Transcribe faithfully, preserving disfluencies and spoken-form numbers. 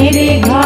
मेरे घर।